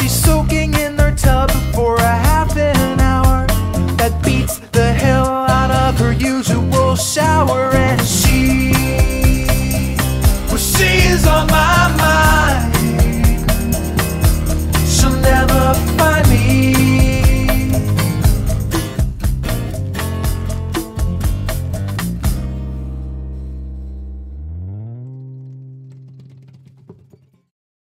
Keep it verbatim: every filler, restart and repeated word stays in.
she's so good.